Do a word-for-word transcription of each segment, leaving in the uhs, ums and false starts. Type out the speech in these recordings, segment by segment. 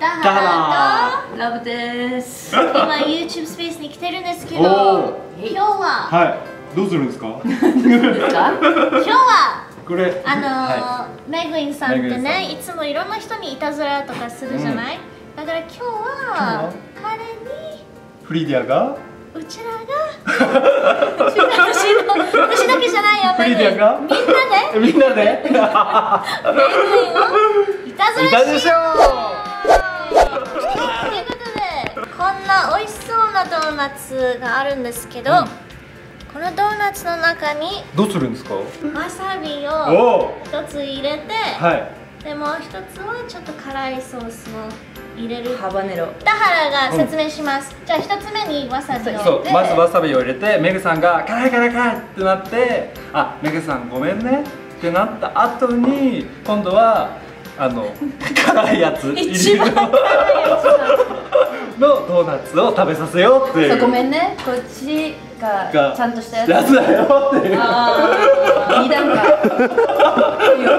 ダハラとラブです。今 YouTube スペースに来てるんですけど、今日ははいどうするんですか？今日はこれあのメグインさんってね、いつもいろんな人にいたずらとかするじゃない？だから今日は彼にフリーディアがうちらが私だけじゃないよ、フリーディアがみんなでみんなでメグインをいたずらしよう。美味しそうなドーナツがあるんですけど、うん、このドーナツの中にどうするんですか？わさびを一つ入れて、はい、でもう一つはちょっと辛いソースを入れる。ハバネロ。田原が説明します。うん、じゃあ一つ目にわさびを。そう、まずわさびを入れて、メグさんが辛い辛い辛いってなって、あ、メグさんごめんねってなった後に今度はあの辛いやつ。一番辛いやつ。のドーナツを食べさせようっていう。ごめんね、こっちがちゃんとしたやつだよっていう。ああ、に段階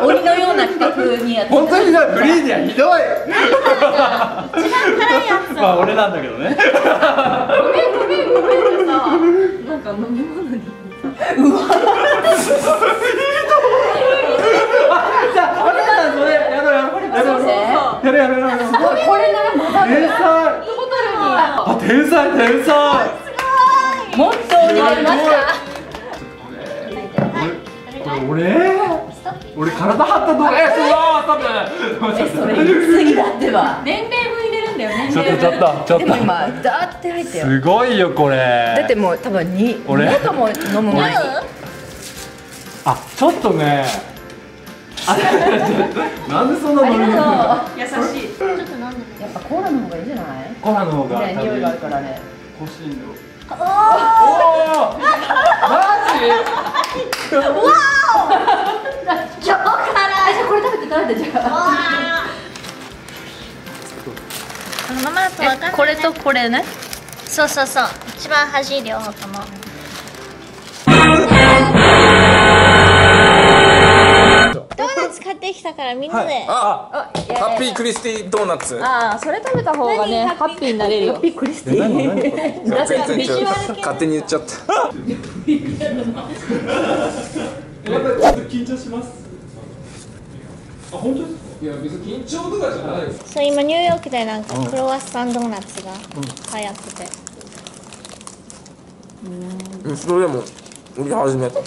鬼のような企画にやって本当にさ、フリーディアひどい。一番辛いやつ。まあ俺なんだけどね。ごめんごめんごめんさ、なんか飲み物にうわやるやるやる。これならまだ天才。あ、天才天才。もっとになりました。これ俺？俺体張った動画。え、すごい。え、それ言い過ぎだってば。年齢分入れるんだよね。ちょっとちょっとちょっと。でも今だーって入ってよ。すごいよこれ。だってもう多分に。俺。もっとも飲む前に。あ、ちょっとね。なんでそんな飲み物優しい。ちょっと飲んでやっぱコーラの方がいいじゃない？コーラの方が匂いがあるからね。欲しいんだよ。おお。マジ？わお。超辛い。じゃあこれ食べて食べてじゃあ。このままだとわかんないね。これとこれね。そうそうそう。一番端い両方とも。買ってきたからみんなで。ハッピークリスティドーナツ。ああ、それ食べた方がね、ハッピーになれるよ。ハッピークリスティ。勝手に言っちゃった。ちょっと緊張します。あ、本当ですか？いや、別に緊張とかじゃないです。そう、今ニューヨークでなんかクロワッサンドーナツが流行ってて。うん、それでも売り始めた。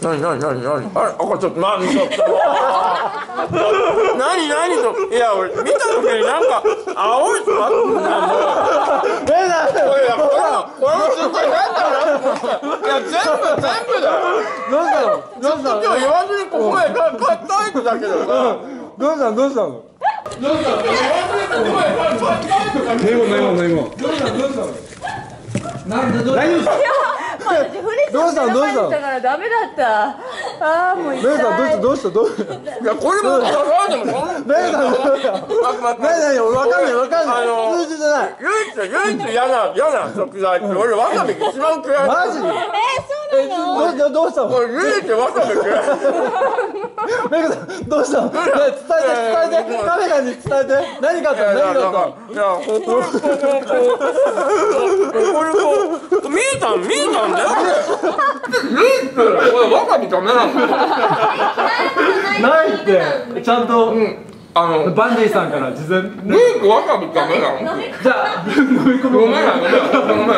なになになになに、あれ、赤ちょっと、なにちょっとなになにと、いや、俺、見た時になんか、青いバッグなんだよ。え、なんだよ。いや、これも、これもちょっとなんだろうなって思った。いや、全部、全部だよ。なんだろう、なんだろう。ちょっと今日言わずにここへ買ったいってだけだよな。どうしたの、どうしたの。どうしたの、言わずにここへ買ったいってだけだよな。メモ、メモ、メモ。どうしたの、どうしたの。なんで、どうしたの。どうしたどうしただからダメだった。ああ、もう痛い。どうしたどうしたどうした。いや、これもダメでもダメだダメだ。わかんないわかんない。あの数字じゃない。唯一唯一嫌な嫌な食材って俺わさび一番嫌い。マジ？え、そうなの。どうしたの。唯一わさび嫌い。メグさん、どうしたの？伝えて、伝えて、カメラに伝えて。何があったの？何があったの？いや、これ、これ、これ、見えたん、見えたんだよ。見えたら、これ、わかびダメなの？ないって、ちゃんと、あの、バンディさんから事前。メイクわかびダメなの？じゃあ、飲み込む。ごめん、ごめん、ごめん。メ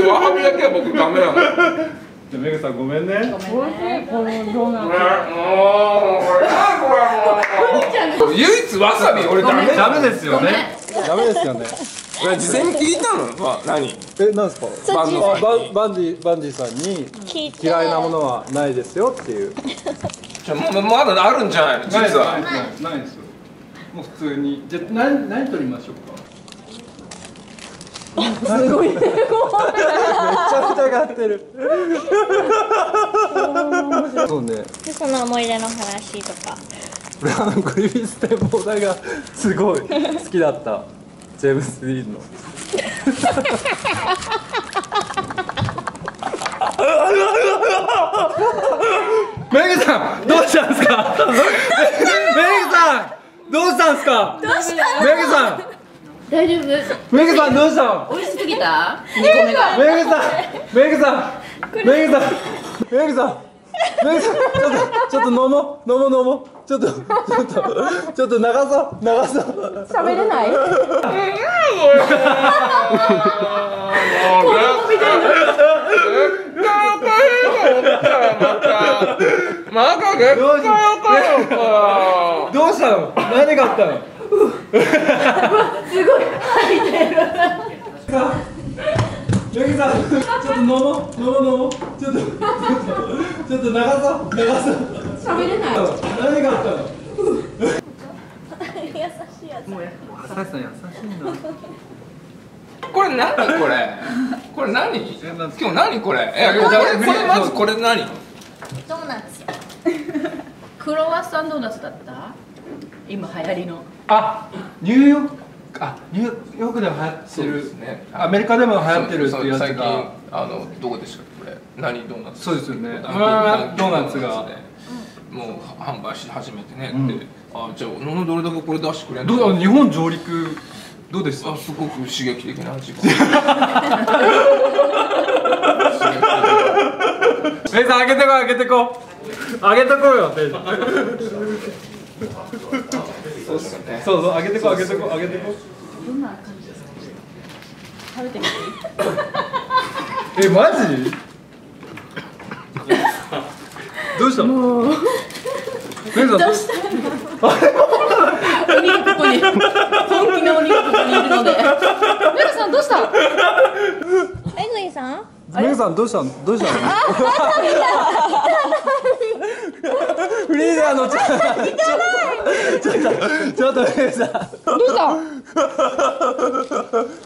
イクわかびだけは僕ダメなの。メグさんごめんね。おいしいこのドーナツ。もうこれもう唯一わさび俺ダメダメですよね。ダメですよね。事前に聞いたの？まあ何？え、なんですか？バンディバンディさんに嫌いなものはないですよっていう。じゃままだあるんじゃないの？実はないですよ。もう普通にじゃ何何取りましょうか。すごい。めちゃくちゃ買ってる。そうね。で、その思い出の話とか。俺あのグリフィス展望台がすごい好きだった。ジェームス・ディーンの。メグさん、どうしたんですか。メグさん。どうしたんですか？どうした？めぐさん。大丈夫？めぐさんどうしたの？美味しすぎた？めぐさん、めぐさん、めぐさん、めぐさん。ちょっと飲もう飲もう飲もうちょっとちょっとちょっと流そう流そう喋れない。うまいこれ。どうしたの？何があったの？すごい吐いてる。めぐさんちょっと飲もう飲もう飲もうちょっと。ちょっと流そう流そう喋れない。何があったの？優しいやつ。もう優しい優しいな。これ何これ？これ何？今日何これ？え、これまずこれ何？ドーナツ。クロワッサンドーナツだった？今流行りの。あ、ニューヨークあニューヨークでも流行ってるね。アメリカでも流行ってるっていうやつがあのどこでしたっけ？何ドーナツそうですよね。ドーナツがもう販売し始めてねって、あじゃあどれだけこれ出してくれんの？日本上陸どうですか？すごく刺激的な時間。えさあげてこあげてこあげてこよ。そうですね。そうそうあげてこあげてこあげてこ。どんな感じですか？食べてみて。えマジ？どうしたの？もうどうしたの？鬼がここに本気の鬼がここにいるので。メグさんどうした？メグイさん？メグさんどうしたの？どうしたの？フリーザーのちゃん。汚い。ちょっとちょっとメグさん。どうした？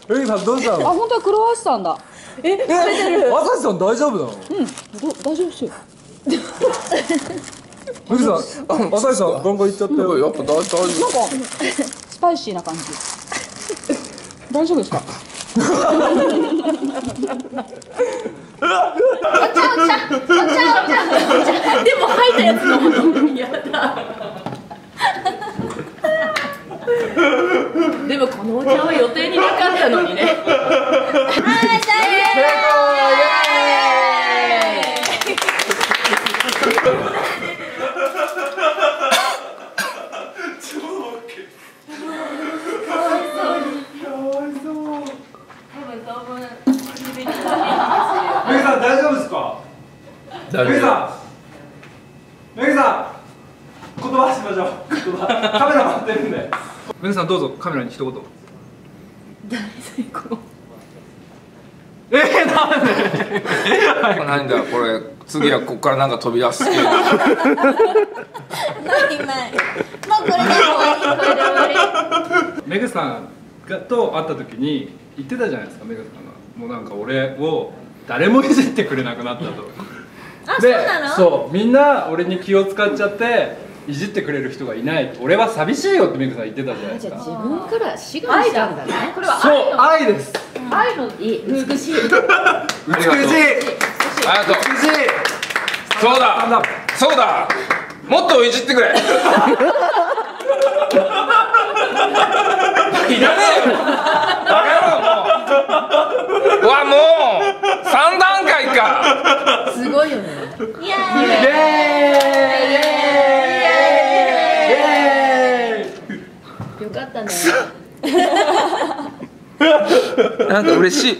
メグさんどうしたの？あ本当はクロワッサンだ。え食べてる。あさしさん大丈夫なの？うん大丈夫ですよ。マキさん、朝日さん、ガンガンいっちゃったよ。やっぱ大丈夫。なんかスパイシーな感じ。大丈夫ですか？お茶お茶お茶お茶。でも入ったやつのことにやだ。でもこのお茶は予定になかったのにね。メグさん、メグさん、言葉しましょう。言葉、カメラ回ってるんで。メグさんどうぞカメラに一言。大成功。ええなんで？なんだこれ次はここからなんか飛び出す。ないない。もうこれで終わり。メグさんがと会った時に言ってたじゃないですかメグさんが。もうなんか俺を誰もいじってくれなくなったと。で、そうみんな俺に気を使っちゃっていじってくれる人がいない俺は寂しいよってメグさん言ってたじゃないですか。自分から志願したんだね。これはそう愛です。愛の美しい美しい美しいそうだそうだもっといじってくれ。いらねえよバカ野郎もううわもう三段階かすごいよね。イエーイよかったね。なんか嬉しい。